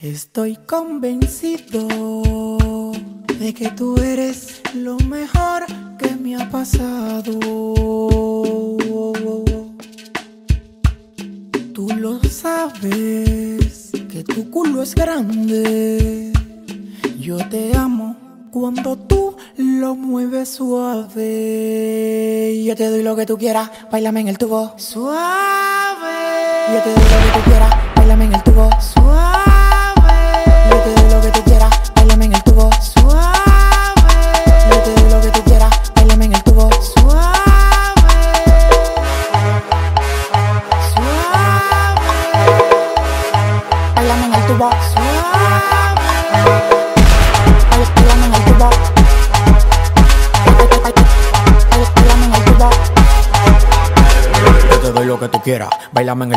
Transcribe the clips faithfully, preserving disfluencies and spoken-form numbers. Estoy convencido de que tú eres lo mejor que me ha pasado. Tú lo sabes, que tu culo es grande. Yo te amo cuando tú lo mueves suave. Yo te doy lo que tú quieras, báilame en el tubo suave. Yo te doy lo que tú quieras, báilame en el tubo suave. Que tú quieras, bailame en el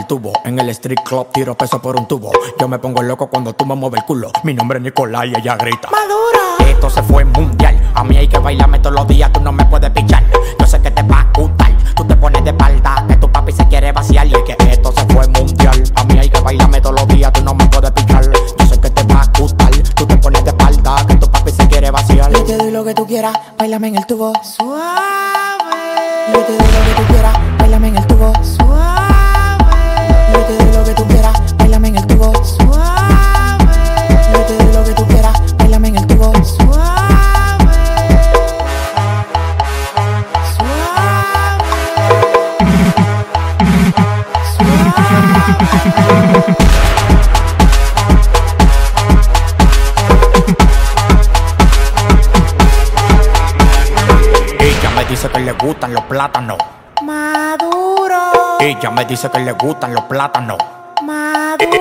tubo. En el street club tiro peso por un tubo. Yo me pongo loco cuando tú me mueves el culo. Mi nombre es Nicolai y ella grita ¡Madura! Esto se fue mundial. A mí hay que bailarme todos los días, tú no me puedes pichar. Yo sé que te va a gustar. Tú te pones de espalda, que tu papi se quiere vaciar. Y es que esto se fue mundial. A mí hay que bailarme todos los días, tú no me puedes pichar. Yo sé que te va a gustar. Tú te pones de espalda, que tu papi se quiere vaciar. Yo te doy lo que tú quieras, bailame en el tubo suave. Yo te doy lo que tú quieras, bailame en el tubo suave. Dice que le gustan los plátanos maduro. Ella me dice que le gustan los plátanos maduro.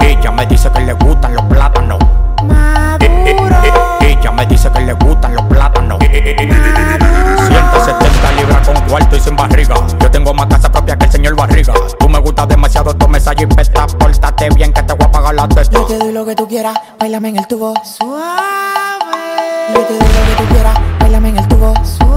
Ella me dice que le gustan los plátanos maduro. Ella me dice que le gustan los plátanos maduro. ciento setenta libras con cuarto y sin barriga. Yo tengo más casa propia que el señor Barriga. Tú me gustas demasiado, toma esa jipeta. Pórtate bien que te voy a pagar la testa. Yo te doy lo que tú quieras, báilame en el tubo suave. Yo te doy lo que tú quieras, báilame en el tubo suave.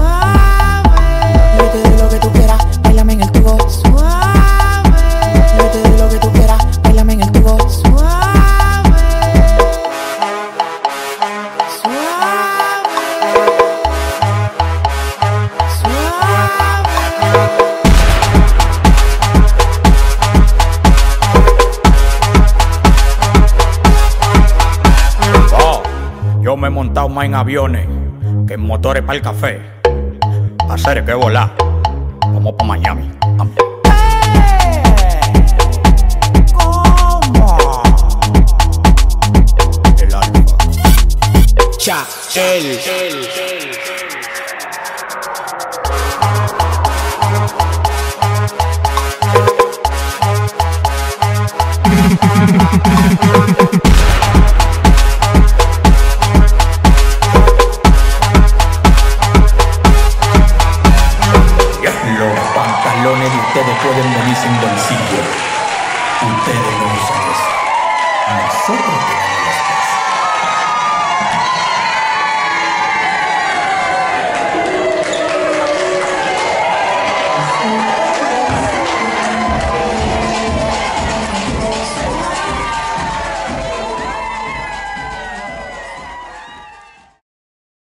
Yo me he montado más en aviones que en motores para el café. Hacer que volar. Vamos para Miami. ¿Cómo? El alfa. Cha, el. Ustedes pueden venir sin bolsillo. Ustedes no usan eso. Nosotros tenemos.